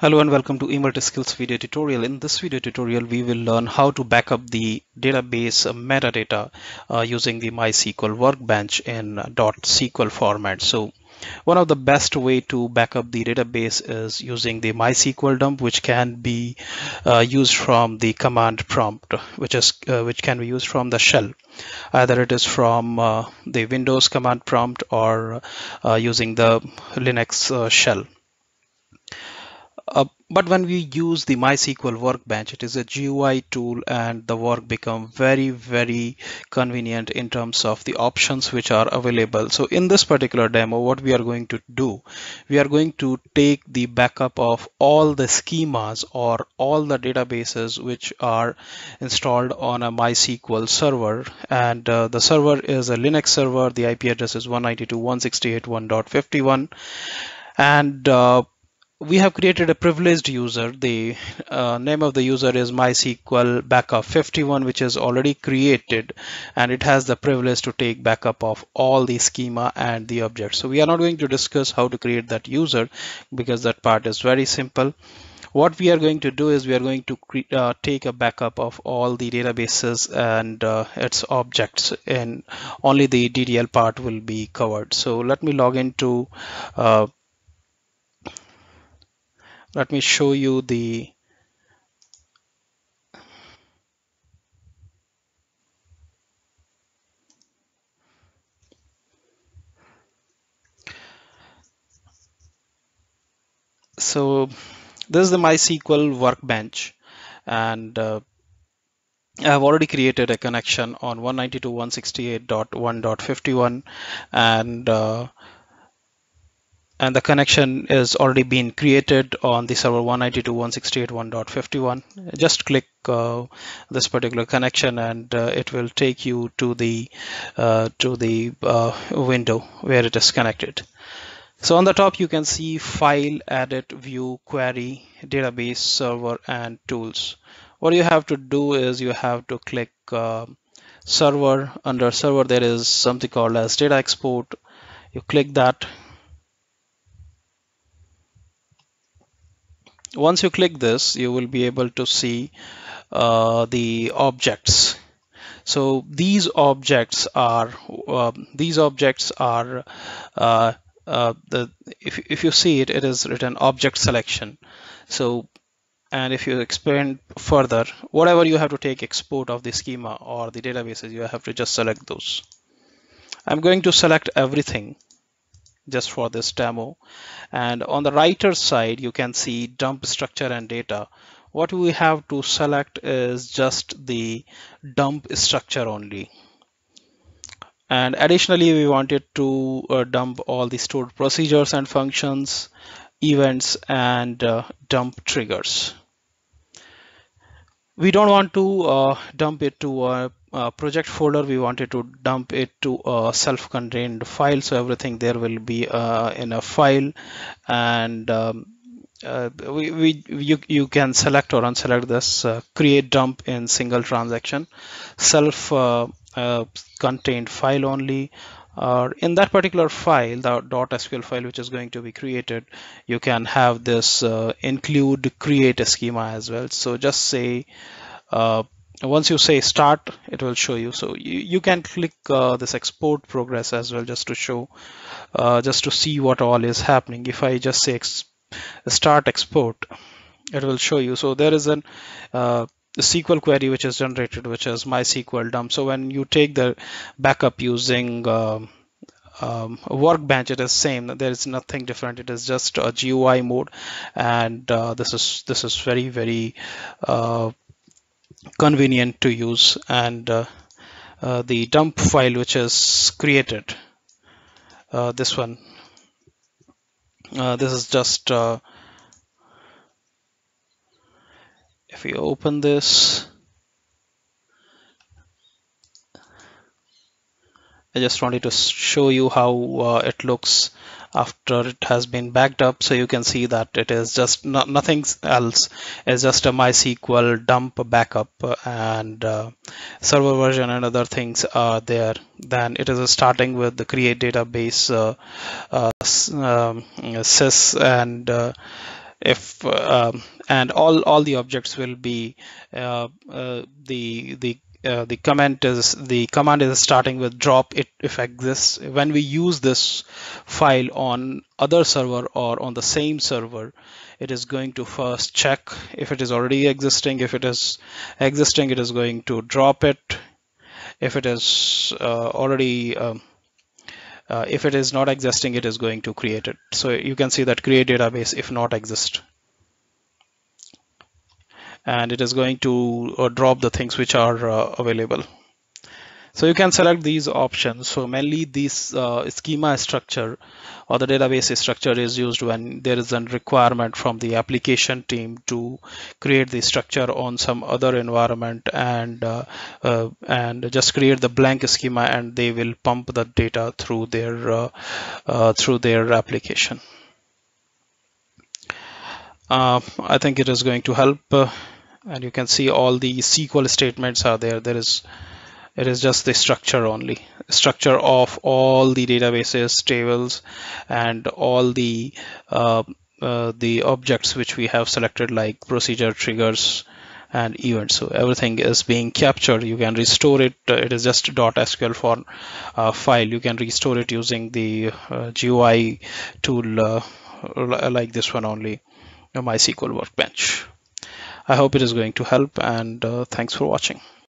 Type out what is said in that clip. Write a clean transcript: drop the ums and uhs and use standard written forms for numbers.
Hello and welcome to E-MultiSkills video tutorial. In this video tutorial, we will learn how to back up the database metadata using the MySQL Workbench in .SQL format. So one of the best way to back up the database is using the MySQL dump, which can be used from the command prompt, which can be used from the shell. Either it is from the Windows command prompt or using the Linux shell. But when we use the MySQL Workbench, it is a GUI tool and the work becomes very, very convenient in terms of the options which are available. So in this particular demo, what we are going to do, we are going to take the backup of all the schemas or all the databases which are installed on a MySQL server, and the server is a Linux server. The IP address is 192.168.1.51, and we have created a privileged user. The name of the user is MySQL backup 51, which is already created, and it has the privilege to take backup of all the schema and the objects. So we are not going to discuss how to create that user because that part is very simple. What we are going to do is we are going to take a backup of all the databases and its objects, and only the DDL part will be covered. So let me log into let me show you the so this is the MySQL Workbench, and I have already created a connection on 192.168.1.51, and the connection is already been created on the server 192.168.1.51. Just click this particular connection, and it will take you to the window where it is connected. So on the top you can see file, edit, view, query, database, server, and tools. What you have to do is you have to click server. Under server there is something called as data export. You click that. Once you click this, you will be able to see the objects. So if you see it, it is written object selection. So, and if you expand further, whatever you have to take export of the schema or the databases, you have to just select those. I'm going to select everything just for this demo. And on the writer side, you can see dump structure and data. What we have to select is just the dump structure only. And additionally, we wanted to dump all the stored procedures and functions, events, and dump triggers. We don't want to dump it to a project folder. We wanted to dump it to a self-contained file, so everything there will be in a file. And you can select or unselect this. Create dump in single transaction, self-contained file only. In that particular file, the .sql file which is going to be created, you can have this include create a schema as well. So just say, once you say start, it will show you. So you can click this export progress as well, just to show, just to see what all is happening. If I just say start export, it will show you. So there is an the SQL query which is generated, which is MySQL dump. So when you take the backup using Workbench, it is same. There is nothing different. It is just a GUI mode, and this is very, very convenient to use. And the dump file which is created, this one, this is just. If you open this, I just wanted to show you how it looks after it has been backed up. So you can see that it is just nothing else. It's just a MySQL dump backup, and server version and other things are there. Then it is starting with the create database sys, and if and all the objects will be the comment is the command is starting with drop it if exists. When we use this file on other server or on the same server, it is going to first check if it is already existing. If it is existing, it is going to drop it. If it is already if it is not existing, it is going to create it. So you can see that create database if not exist. And it is going to drop the things which are available. So you can select these options. So mainly this schema structure or the database structure is used when there is a requirement from the application team to create the structure on some other environment and just create the blank schema, and they will pump the data through their application. I think it is going to help, and you can see all the SQL statements are there. It is just the structure only, structure of all the databases, tables, and all the objects which we have selected, like procedure, triggers, and events. So everything is being captured. You can restore it. It is just .sql form file. You can restore it using the GUI tool like this one only. MySQL Workbench. I hope it is going to help, and thanks for watching.